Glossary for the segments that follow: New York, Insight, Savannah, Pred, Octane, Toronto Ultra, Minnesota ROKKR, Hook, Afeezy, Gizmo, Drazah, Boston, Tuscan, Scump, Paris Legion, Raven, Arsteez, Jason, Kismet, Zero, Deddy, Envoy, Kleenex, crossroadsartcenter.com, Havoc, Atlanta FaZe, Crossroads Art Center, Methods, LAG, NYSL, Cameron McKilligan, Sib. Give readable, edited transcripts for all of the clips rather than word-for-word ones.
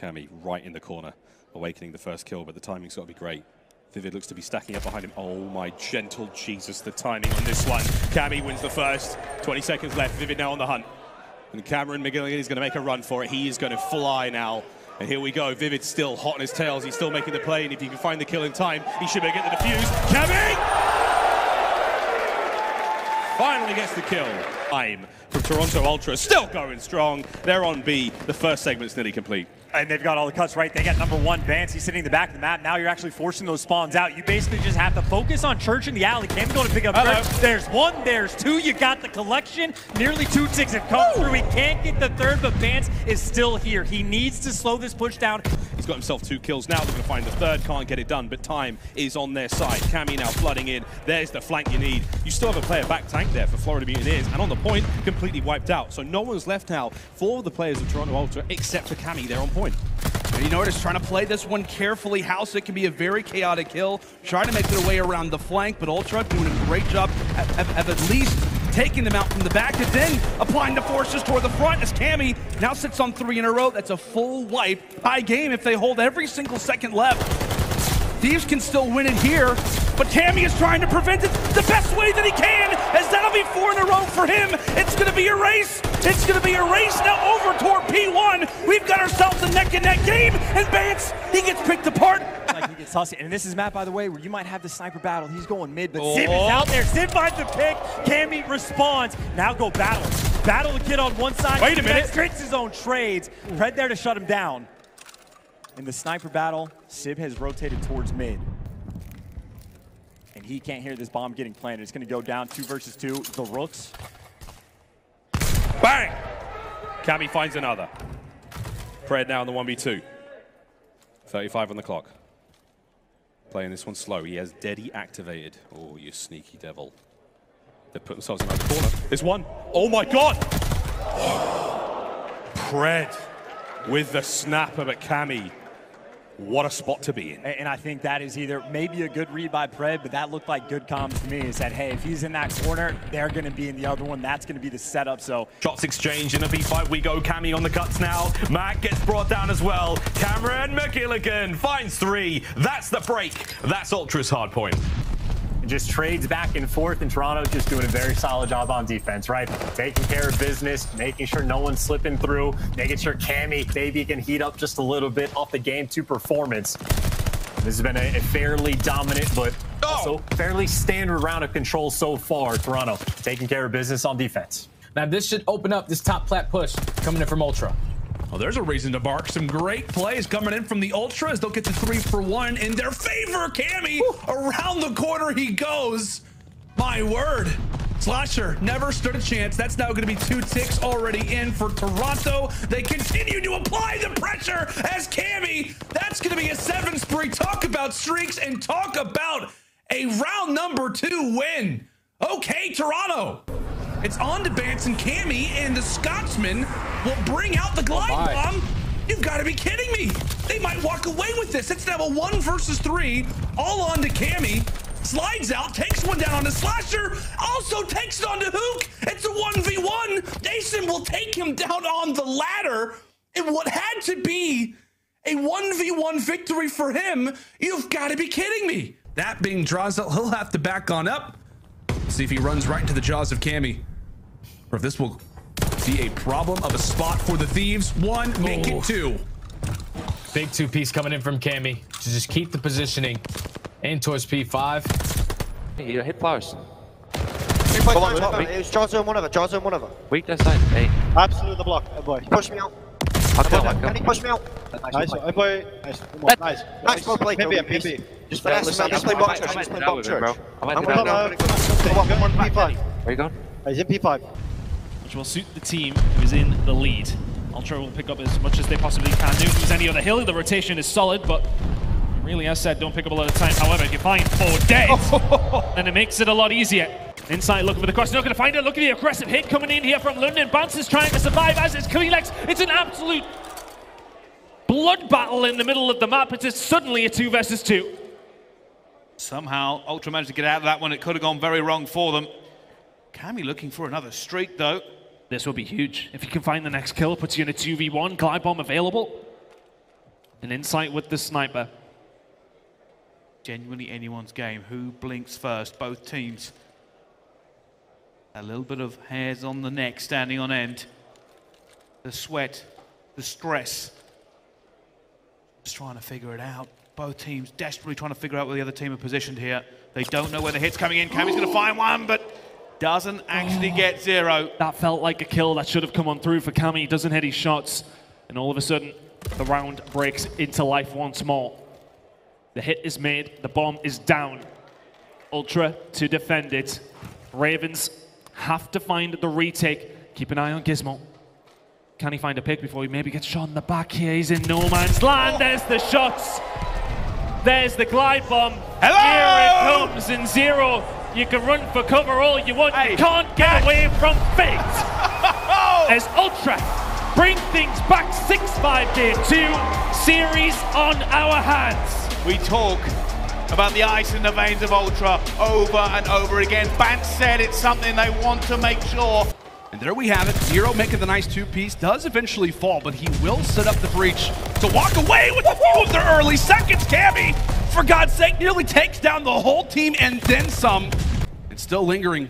Cammy right in the corner, awakening the first kill, but the timing's got to be great. Vivid looks to be stacking up behind him. Oh my gentle Jesus, the timing on this one. Cammy wins the first. 20 seconds left, Vivid now on the hunt. And Cameron McKilligan is going to make a run for it. He is going to fly now. And here we go, Vivid still hot on his tails. He's still making the play, and if he can find the kill in time, he should be able to get the defuse. Cammy! Finally gets the kill. Time from Toronto Ultra, still going strong. They're on B, the first segment's nearly complete. And they've got all the cuts right. They got number one, Bance. He's sitting in the back of the map. Now you're actually forcing those spawns out. You basically just have to focus on Church in the alley. Cam's going to pick up Church. There's one, there's two. You got the collection. Nearly two ticks have come through. He can't get the third, but Bance is still here. He needs to slow this push down. He's got himself two kills now. They're going to find the third. Can't get it done, but time is on their side. Cammy now flooding in. There's the flank you need. You still have a player back tank there for Florida Mutineers, and on the point, completely wiped out. So no one's left now for the players of Toronto Ultra except for Cammy. They're on point. You notice trying to play this one carefully. House it can be a very chaotic kill. Trying to make their way around the flank, but Ultra doing a great job at least taking them out from the back, and then applying the forces toward the front as Cammy now sits on three in a row. That's a full wipe. High game if they hold every single second left. Thieves can still win it here, but Cammy is trying to prevent it the best way that he can, as that'll be four in a row for him. It's going to be a race. It's going to be a race now over toward P1. We've got ourselves a neck-and-neck game, and Bance, he gets picked apart. Like he gets tossed. And this is Matt, by the way, where you might have the sniper battle. He's going mid, but Zip is out there. Zip finds the pick. Cammy responds. Now go battle. Battle the kid on one side. Wait a minute. Gets his own trades. Pred there to shut him down. In the sniper battle, Sib has rotated towards mid. And he can't hear this bomb getting planted. It's going to go down 2 versus 2. The Rooks. Bang! Cammy finds another. Pred now on the 1v2. 35 on the clock. Playing this one slow. He has Deddy activated. Oh, you sneaky devil. They've put themselves in the corner. There's one. Oh my god! Pred with the snapper, but Cammy, what a spot to be in. And I think that is either maybe a good read by Pred, but that looked like good comms to me. It said, hey, if he's in that corner, they're going to be in the other one. That's going to be the setup, so. Shots exchanged in a V5. We go Cammy on the cuts now. Matt gets brought down as well. Cameron McKilligan finds three. That's the break. That's Ultra's hard point. Just trades back and forth, and Toronto just doing a very solid job on defense, right? Taking care of business, making sure no one's slipping through, making sure Cammy maybe can heat up just a little bit off the game to performance. This has been a fairly dominant, but also fairly standard round of control so far. Toronto taking care of business on defense. Now this should open up this top plat push coming in from Ultra. Well, there's a reason to bark. Some great plays coming in from the Ultras. They'll get the 3 for 1 in their favor. Cammy, around the corner he goes. My word. Slasher never stood a chance. That's now going to be 2 ticks already in for Toronto. They continue to apply the pressure as Cammy. That's going to be a 7 spree. Talk about streaks and talk about a round number 2 win. Okay, Toronto. It's on to Bance and Cammy, and the Scotsman will bring out the glide bomb. You've got to be kidding me. They might walk away with this. It's now a 1 versus 3, all on to Cammy. Slides out, takes one down on the Slasher, also takes it on to Hook. It's a 1v1. Jason will take him down on the ladder in what had to be a 1v1 victory for him. You've got to be kidding me. That being Drazah, he'll have to back on up. See if he runs right into the jaws of Cammy, or if this will be a problem of a spot for the Thieves. One, make it two. Big 2-piece coming in from Cammy to just keep the positioning. Aim towards P5. Hey, you hit flowers. It was jaws on one of them, jaws on one of them. Weak left side, hey. Absolutely the block, oh boy. Push me out. Can he push me out? Nice, oh boy. Nice. Nice, well played. Maybe. Just play box, just play box, Church. I'm going to on P5. Where you going? He's in P5. Which will suit the team who is in the lead. Ultra will pick up as much as they possibly can do. If there's any other hill, the rotation is solid, but really, as said, don't pick up a lot of time. However, if you find 4 dead, then it makes it a lot easier. Insight looking for the cross, not going to find it. Look at the aggressive hit coming in here from London. Bance is trying to survive, as is Kleenex. It's an absolute blood battle in the middle of the map. It's suddenly a 2 versus 2. Somehow, Ultra managed to get out of that one. It could have gone very wrong for them. Cammy looking for another streak, though. This will be huge. If you can find the next kill, puts you in a 2v1. Glide bomb available. And Insight with the sniper. Genuinely anyone's game. Who blinks first? Both teams. A little bit of hairs on the neck, standing on end. The sweat, the stress. Just trying to figure it out. Both teams desperately trying to figure out where the other team are positioned here. They don't know where the hit's coming in. Cammy's going to find one, but doesn't actually get zero. That felt like a kill that should have come on through for Cammy. Doesn't hit his shots, and all of a sudden, the round breaks into life once more. The hit is made. The bomb is down. Ultra to defend it. Ravens have to find the retake. Keep an eye on Gizmo. Can he find a pick before he maybe gets shot in the back here? He's in no man's land. There's the shots. There's the glide bomb. Hello! Here it comes in Zero. You can run for cover all you want. Hey, you can't get away from fate. As Ultra bring things back. 6-5 Day 2 series on our hands. We talk about the ice in the veins of Ultra over and over again. Bance said it's something they want to make sure. And there we have it. Zero making the nice two-piece, does eventually fall, but he will set up the breach to walk away with a few of their early seconds. Cammy, for God's sake, nearly takes down the whole team and then some. It's still lingering,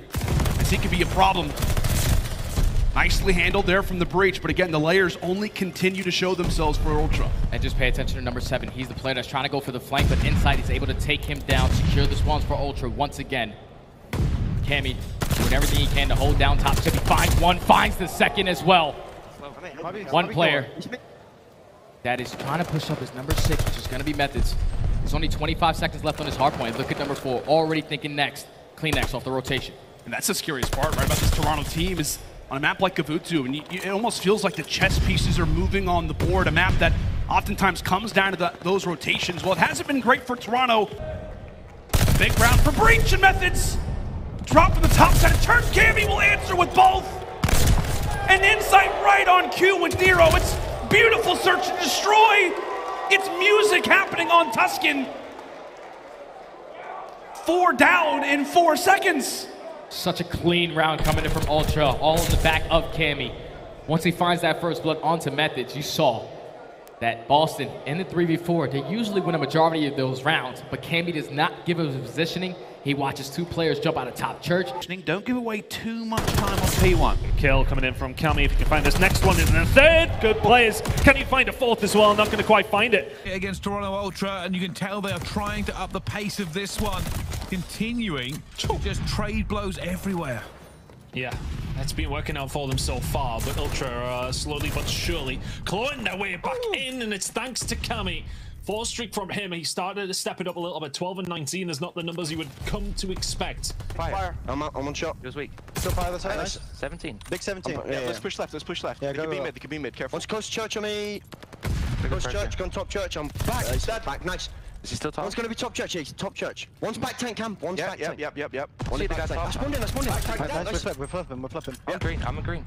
as he could be a problem. Nicely handled there from the breach, but again, the layers only continue to show themselves for Ultra. And just pay attention to number 7. He's the player that's trying to go for the flank, but Insight is able to take him down, secure the Swans for Ultra once again. Cammy doing everything he can to hold down top. Should he find one, finds the second as well. One player that is trying to push up is number 6, which is going to be Methods. There's only 25 seconds left on his hard point. Look at number 4, already thinking next. Kleenex off the rotation. And that's the scariest part, right, about this Toronto team is on a map like Gavutu, and it almost feels like the chess pieces are moving on the board, a map that oftentimes comes down to those rotations. Well, it hasn't been great for Toronto. Big round for Breach and Methods. Drop from the top side of turn. Cammy will answer with both. And Insight right on cue with Zero. It's beautiful search and destroy. It's music happening on Tuscan. 4 down in 4 seconds. Such a clean round coming in from Ultra, all in the back of Cammy. Once he finds that first blood onto Methods, you saw that Boston in the 3v4, they usually win a majority of those rounds, but Cammy does not give up his positioning. He watches 2 players jump out of top church. Don't give away too much time on P1. Kill coming in from Cammy. If he can find this next one, and then a third. Good players. Can he find a fourth as well? Not going to quite find it. Against Toronto Ultra, and you can tell they are trying to up the pace of this one. Continuing to just trade blows everywhere. Yeah, that's been working out for them so far, but Ultra are slowly but surely clawing their way back in, and it's thanks to Cammy. 4 streak from him. He started to step it up a little bit. 12 and 19 is not the numbers you would come to expect. Fire. I'm on shot. It was weak. Still fire this side. 17. Big 17. Yeah, let's push left. Let's push left. Yeah, they could be mid. Careful. One's close church on me. Close church. Gone top church. I'm back. He's back. Nice. Is he still top? One's going to be top church. He's top church. One's back tank camp. One's back tank. Yep. One's back tank. I spawned in. We're flipping. I'm green.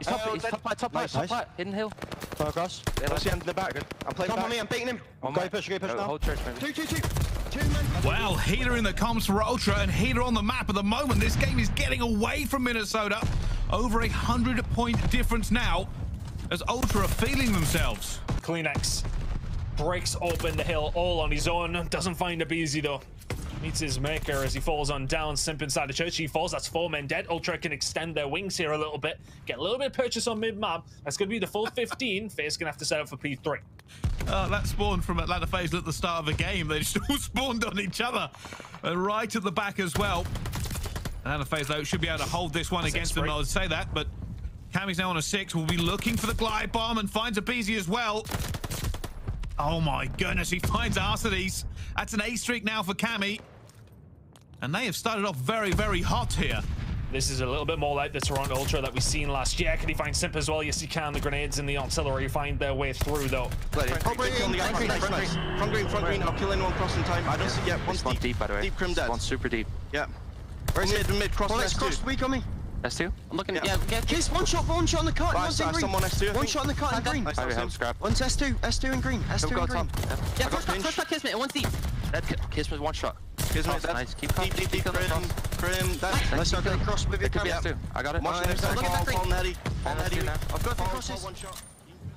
He's top right. Hidden hill. Fire across. I see him in the back. I'm playing back. On me, I'm beating him. Go push now. Hold church, man. Two men. Well, Heater in the comms for Ultra and Heater on the map at the moment. This game is getting away from Minnesota. Over 100-point difference now as Ultra are feeling themselves. Kleenex breaks open the hill all on his own. Doesn't find it easy though. Meets his maker as he falls on down. Simp inside the church. He falls. That's 4 men dead. Ultra can extend their wings here a little bit. Get a little bit of purchase on mid-map. That's going to be the full 15. FaZe going to have to set up for P3. That spawn from Atlanta FaZe at the start of the game. They just all spawned on each other. Right at the back as well. Atlanta FaZe, though, should be able to hold this one against them. I would say that, but Cammy's now on a 6. Will be looking for the glide bomb and finds a BZ as well. Oh, my goodness. He finds Arcides. That's an A streak now for Cammy. And they have started off very, very hot here. This is a little bit more like the Toronto Ultra that we've seen last year. Can he find Simp as well? Yes, he can. The grenades and the artillery find their way through, though. Front green. I'll kill anyone crossing time. I don't see yet. One's deep, by the way. Deep crim dead. One's super deep. Yeah. Where's mid cross? Cross weak on me. S2? I'm looking at Kiss, one shot on the cart. Right, so someone S2. One shot on the cart and green. One's S2. S2 and green. S2 and green. Yeah, first shot Kiss, mate. One's deep. Kiss with one shot. Kiss with nice. Keep coming. Deep. Crim. Let's go cross with your camera. I got it. Look at that thing. On Eddie. I've got the crosses. One shot.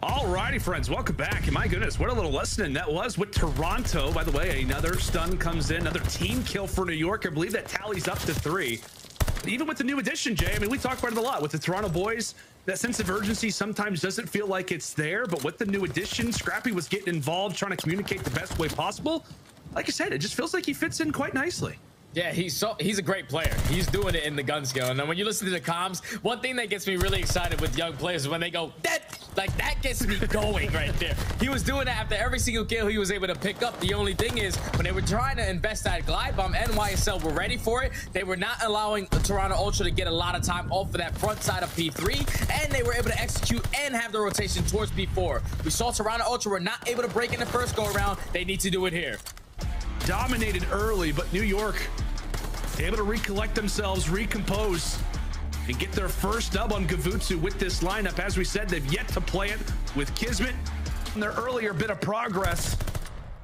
Alrighty, friends, welcome back. And my goodness, what a little listening that was with Toronto. By the way, another stun comes in, another team kill for New York. I believe that tallies up to 3. But even with the new addition, Jay, I mean, we talked about it a lot with the Toronto boys. That sense of urgency sometimes doesn't feel like it's there, but with the new addition, Scrappy was getting involved, trying to communicate the best way possible. Like I said, it just feels like he fits in quite nicely. Yeah, he's a great player. He's doing it in the gun skill. And then when you listen to the comms, one thing that gets me really excited with young players is when they go, that gets me going right there. He was doing that after every single kill he was able to pick up. The only thing is, when they were trying to invest that glide bomb, NYSL were ready for it. They were not allowing Toronto Ultra to get a lot of time off of that front side of P3, and they were able to execute and have the rotation towards P4. We saw Toronto Ultra were not able to break in the first go around. They need to do it here. Dominated early, but New York able to recollect themselves, recompose, and get their first dub on Gavutu with this lineup. As we said, they've yet to play it with Kismet. In their earlier bit of progress,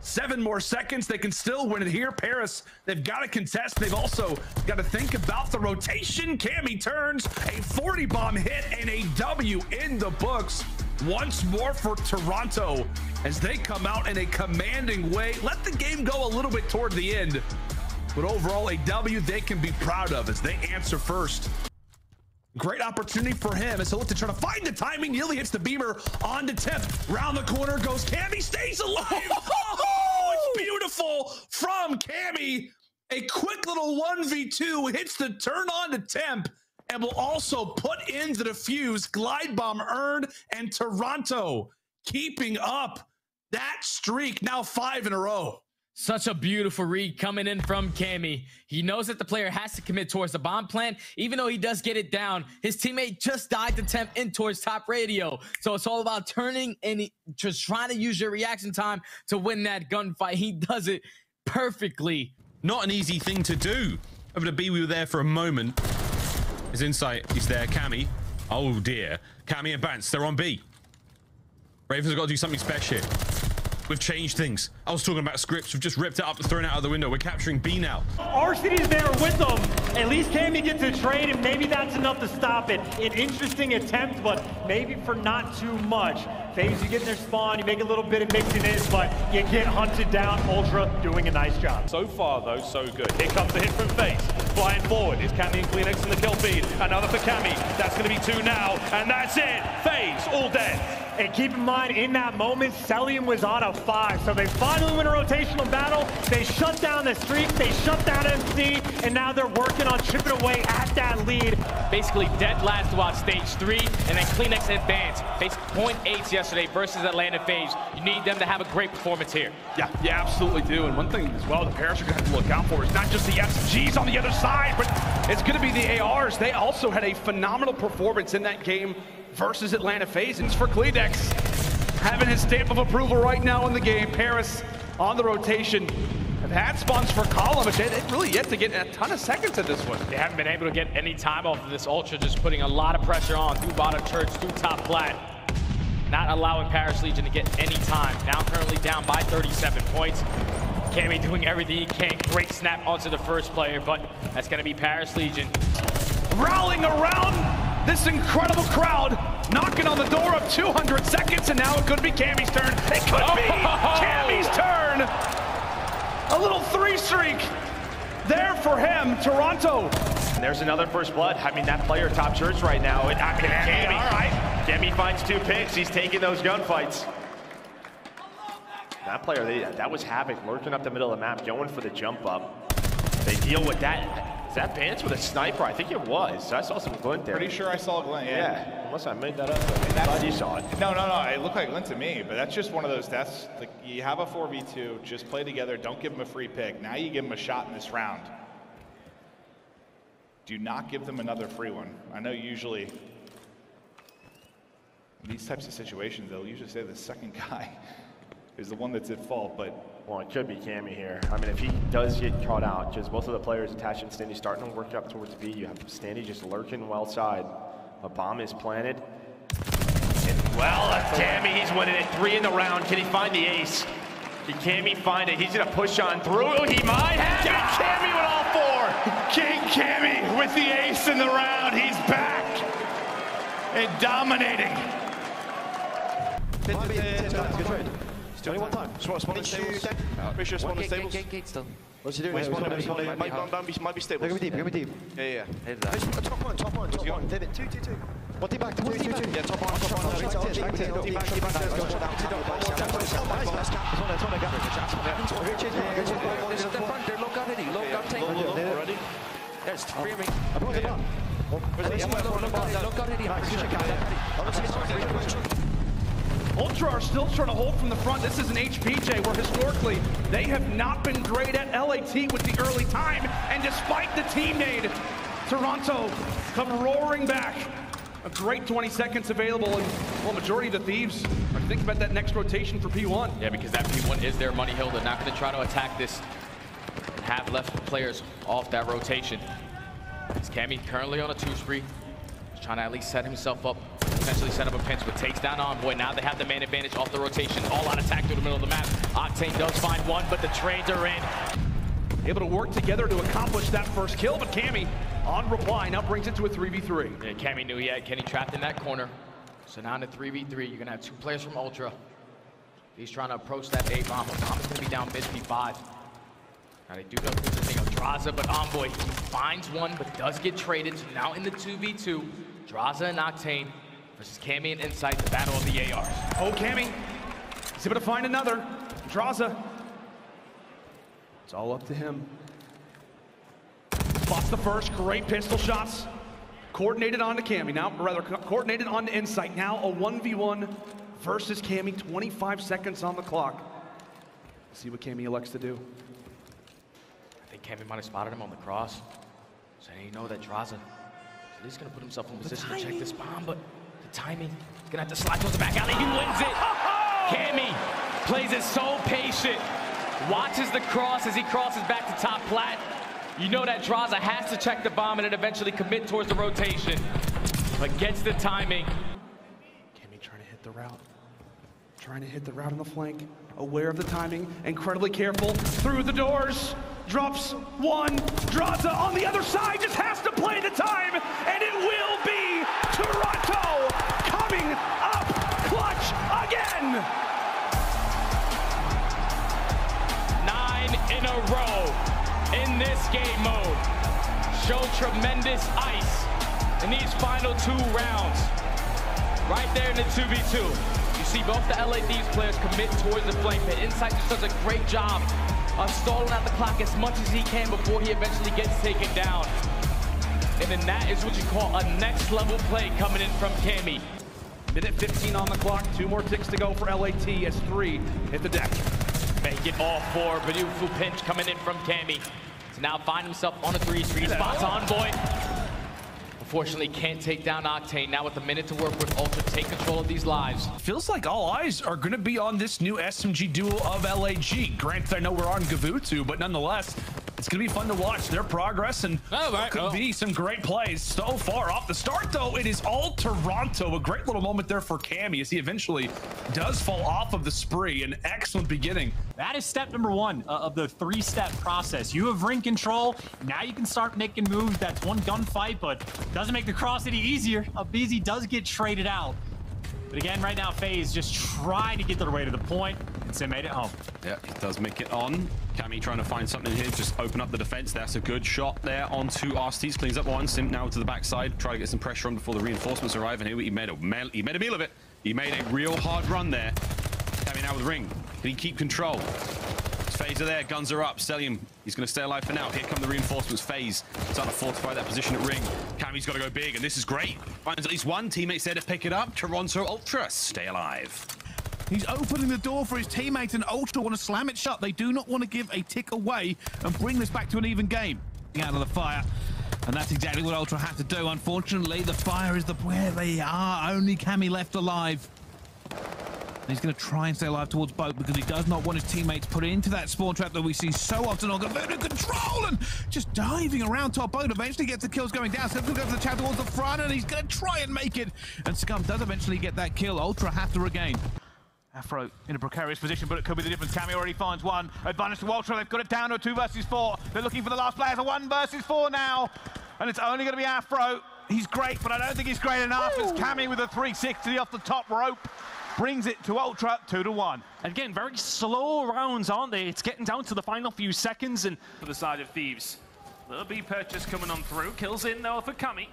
7 more seconds, they can still win it here. Paris, they've got to contest. They've also got to think about the rotation. Cammy turns, a 40 bomb hit, and a W in the books. Once more for Toronto as they come out in a commanding way. Let the game go a little bit toward the end, but overall a W they can be proud of as they answer first. Great opportunity for him as he'll look to try to find the timing. Nearly hits the beamer on the tip. Round the corner goes Cammy, stays alive. Oh, it's beautiful from Cammy. A quick little 1v2 hits the turn on the temp, and will also put in the defuse. Glide bomb earned, and Toronto keeping up that streak, now 5 in a row. Such a beautiful read coming in from Cammy. He knows that the player has to commit towards the bomb plant. Even though he does get it down, his teammate just died to temp in towards top radio. So it's all about turning and just trying to use your reaction time to win that gunfight. He does it perfectly. Not an easy thing to do. Over to B, we were there for a moment. His Insight is there. Cammy. Oh, dear. Cammy and Bance. They're on B. Raven's got to do something special. We've changed things. I was talking about scripts. We've just ripped it up and thrown it out of the window. We're capturing B now. Arsene's there with them. At least Cammy gets a trade, and maybe that's enough to stop it. An interesting attempt, but maybe for not too much. FaZe, you get in their spawn, you make a little bit of mixing in, but you get hunted down. Ultra doing a nice job. So far, though, so good. Here comes the hit from FaZe. Flying forward is Cammy and Kleenex in the kill feed. Another for Cammy. That's going to be 2 now, and that's it. FaZe all dead. And keep in mind, in that moment, Celium was on a 5, so they finally win a rotational battle. They shut down the streak, they shut down MC, and now they're working on chipping away at that lead. Basically dead last throughout stage 3, and then Kleenex and Bance. Faced 0.8 yesterday versus Atlanta FaZe. You need them to have a great performance here. Yeah, you absolutely do. And one thing as well the Paris are going to have to look out for is not just the SGs on the other side, but it's going to be the ARs. They also had a phenomenal performance in that game versus Atlanta FaZe. It's for Kleenex, having his stamp of approval right now in the game. Paris on the rotation. Have had spawns for Column, but they've really yet to get a ton of seconds at this one. They haven't been able to get any time off of this Ultra, just putting a lot of pressure on through bottom church, through top flat. Not allowing Paris Legion to get any time. Now currently down by 37 points. Cammy doing everything he can. Great snap onto the first player, but that's going to be Paris Legion. Rowling around this incredible crowd, knocking on the door of 200 seconds, and now it could be Cammy's turn. It could be Cammy's turn. A little 3 streak there for him, Toronto. There's another first blood. I mean, that player top church right now. Cammy, all right. Cammy finds 2 picks. He's taking those gunfights. That player, that was Havoc lurking up the middle of the map, going for the jump up. They deal with that. Is that Bance with a sniper? I think it was. I saw some glint there. Pretty sure I saw a glint, yeah. Unless I made that up. I thought you saw it. No. It looked like glint to me, but that's just one of those. That's like, you have a 4v2, just play together. Don't give them a free pick. Now you give them a shot in this round. Do not give them another free one. I know usually in these types of situations, they'll usually say the second guy is the one that's at fault, but well, it could be Cammy here. I mean, if he does get caught out, just both of the players attaching Stanny starting to work up towards B. You have Stanny just lurking well side. A bomb is planted. And well, Cammy, he's winning it. 3 in the round. Can he find the ace? Can Cammy find it? He's going to push on through. He might have it. Cammy with all 4. King Cammy with the ace in the round. He's back and dominating. Pin. Only one time. Spawn and stables. Pretty sure spawn and stables. Gate still. What's he doing? Might be stables. Go deep, go deep. Yeah, yeah. Top one. Pivot, two. One deep back, two. Yeah, top one. Deep back. Ultra are still trying to hold from the front. This is an HPJ where historically they have not been great at LAT with the early time. And despite the team nade, Toronto come roaring back. A great 20 seconds available, and well, majority of the Thieves are thinking about that next rotation for P1. Yeah, because that P1 is their money hill. They're not going to try to attack this and have left players off that rotation. It's Cammy currently on a two spree. He's trying to at least set himself up. Potentially set up a pinch, but takes down Envoy. Now they have the man advantage off the rotation. All out attack through the middle of the map. Octane does find one, but the trades are in. Able to work together to accomplish that first kill, but Cammy on reply now brings it to a 3v3. Yeah, Cammy knew he had Kenny trapped in that corner. So now in a 3v3, you're going to have two players from Ultra. He's trying to approach that A-bomb. Obama's going to be down mid P5. Now they do go through the thing of Drazah, but Envoy finds one, but does get traded. So now in the 2v2, Drazah and Octane versus Cammy and Insight, the battle of the ARs. Oh, Cammy, he's able to find another. Drazah. It's all up to him. Spots the first, great pistol shots. Coordinated onto Cammy now, or rather, coordinated onto Insight. Now a 1v1 versus Cammy, 25 seconds on the clock. Let's see what Cammy elects to do. I think Cammy might have spotted him on the cross. So you know that Drazah is at least gonna put himself in position to check this bomb, but timing. He's gonna have to slide towards the back alley. He wins it. Cammy plays it so patient. Watches the cross as he crosses back to top plat. You know that Drazah has to check the bomb and then eventually commit towards the rotation. But gets the timing. Cammy trying to hit the route. Trying to hit the route on the flank. Aware of the timing. Incredibly careful. Through the doors. Drops one. Drazah on the other side. Just has to play the time. And it will be Toronto. Up clutch again. 9 in a row in this game mode. Show tremendous ice in these final two rounds. Right there in the 2v2. You see both the LA Thieves players commit towards the flank pit. Insight just does a great job of stalling out the clock as much as he can before he eventually gets taken down. And then that is what you call a next level play coming in from Cammy. Minute 15 on the clock, 2 more ticks to go for LAT as 3 hit the deck. Make it all 4, beautiful pinch coming in from Cammy. To now find himself on a 3-3, spots Envoy. Unfortunately, can't take down Octane. Now with a minute to work with Ultra, take control of these lives. Feels like all eyes are gonna be on this new SMG duo of LAG. Granted, I know we're on Gavutu, but nonetheless, it's gonna be fun to watch their progress and could be some great plays so far. Off the start though, it is all Toronto. A great little moment there for Cammy as he eventually does fall off of the spree. An excellent beginning. That is step number 1 of the 3-step process. You have ring control. Now you can start making moves. That's one gunfight, but doesn't make the cross any easier. Afeezy does get traded out. But again, right now, FaZe just trying to get their way to the point, and Sim made it home. Yeah, he does make it on. Cammy trying to find something here, just open up the defense. That's a good shot there onto Arsteez. Cleans up one. Sim now to the backside, try to get some pressure on before the reinforcements arrive, and here he made a meal of it. He made a real hard run there. Cammy now with ring. Can he keep control? FaZe are there, guns are up. Selim, he's going to stay alive for now. Here come the reinforcements. FaZe starting to fortify that position at ring. Cammy's got to go big, and this is great. Finds at least one teammate there to pick it up. Toronto Ultra, stay alive. He's opening the door for his teammates, and Ultra want to slam it shut. They do not want to give a tick away and bring this back to an even game. Out of the fire, and that's exactly what Ultra have to do. Unfortunately, the fire is where they are. Only Cammy left alive. And he's going to try and stay alive towards boat because he does not want his teammates put into that spawn trap that we see so often on Gavutu. Control and just diving around top boat. Eventually gets the kills going down. Simple goes to the chat towards the front, and he's going to try and make it. And Scump does eventually get that kill. Ultra have to regain. Afro in a precarious position, but it could be the difference. Cammy already finds one. Advantage to Ultra. They've got it down to a 2 versus 4. They're looking for the last players. A 1 versus 4 now. And it's only going to be Afro. He's great, but I don't think he's great enough. It's Cammy with a 360 off the top rope. brings it to Ultra 2-1. Again, very slow rounds, aren't they? It's getting down to the final few seconds. And for the side of Thieves, little B purchase coming on through. Kills in though for Cammy.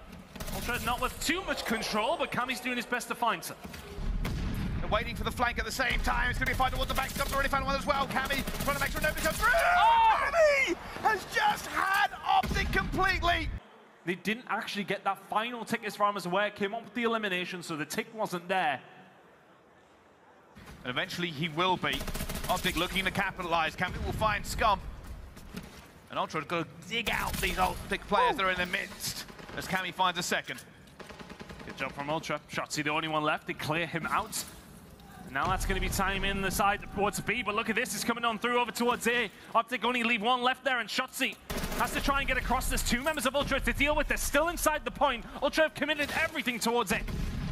Ultra not with too much control, but Cammy's doing his best to find her. And waiting for the flank at the same time. It's going to be a fight towards the back. Scump's already found one as well. Cammy trying to make sure nobody comes through. Oh! Cammy has just had OpTic completely. They didn't actually get that final tick as far as where came up with the elimination, so the tick wasn't there. And eventually he will be. OpTic looking to capitalize. Cammy will find Scump. And Ultra's got to dig out these OpTic players that are in the midst as Cammy finds a second. Good job from Ultra. Shotzzy the only one left. They clear him out. And now that's going to be time in the side towards B, but look at this. It's coming on through over towards A. OpTic only leave one left there, and Shotzzy has to try and get across. There's two members of Ultra to deal with. They're still inside the point. Ultra have committed everything towards it.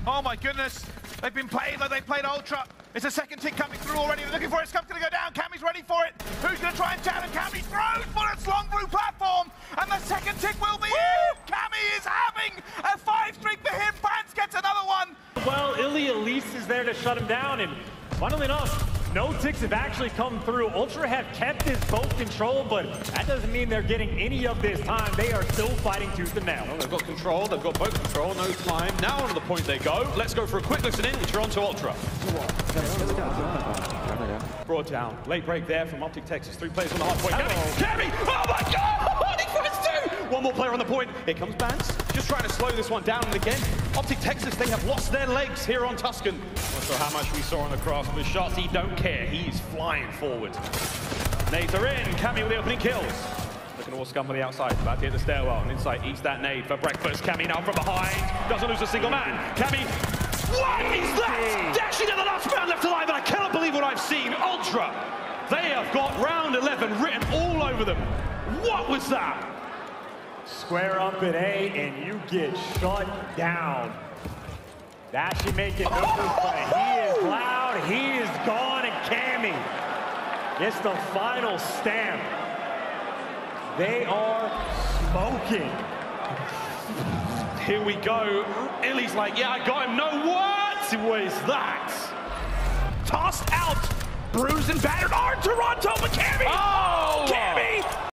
Oh my goodness. They've been played like they played Ultra. It's a second tick coming through already. We're looking for it. Scump's going to go down. Cammy's ready for it. Who's going to try and challenge? Cammy throws, but it's long through platform. And the second tick will be in. Cammy is having a 5-streak for him. Bance gets another one. Well, Illy at least is there to shut him down. And funnily enough, no ticks have actually come through. Ultra have kept this boat control, but that doesn't mean they're getting any of this time. They are still fighting tooth and nail. Well, they've got control, they've got boat control, no time. Now onto the point they go. Let's go for a quick listen in with Toronto Ultra. Brought down. Late break there from OpTic Texas. Three players on the halfway. Cammy! Oh my god! What did he do? One more player on the point. Here comes Bance. Just trying to slow this one down, and again, OpTic Texas, they have lost their legs here on Tuscan. Not sure how much we saw on the cross, but Shotzzy don't care. He's flying forward. Nades are in. Cammy with the opening kills. Looking all Scump on the outside, about to hit the stairwell. And Insight eats that nade for breakfast. Cammy now from behind. Doesn't lose a single man. Cammy, what is that? Dashing at the last man left alive, and I cannot believe what I've seen. Ultra, they have got round 11 written all over them. What was that? Square up at A, and you get shut down. That should make it numbers play. He is loud, he is gone, and Cammy gets the final stamp. They are smoking. Here we go. Illy's like, yeah, I got him. No, what was that? Tossed out, bruised and battered. Our Toronto, but Cammy! Oh! Cammy!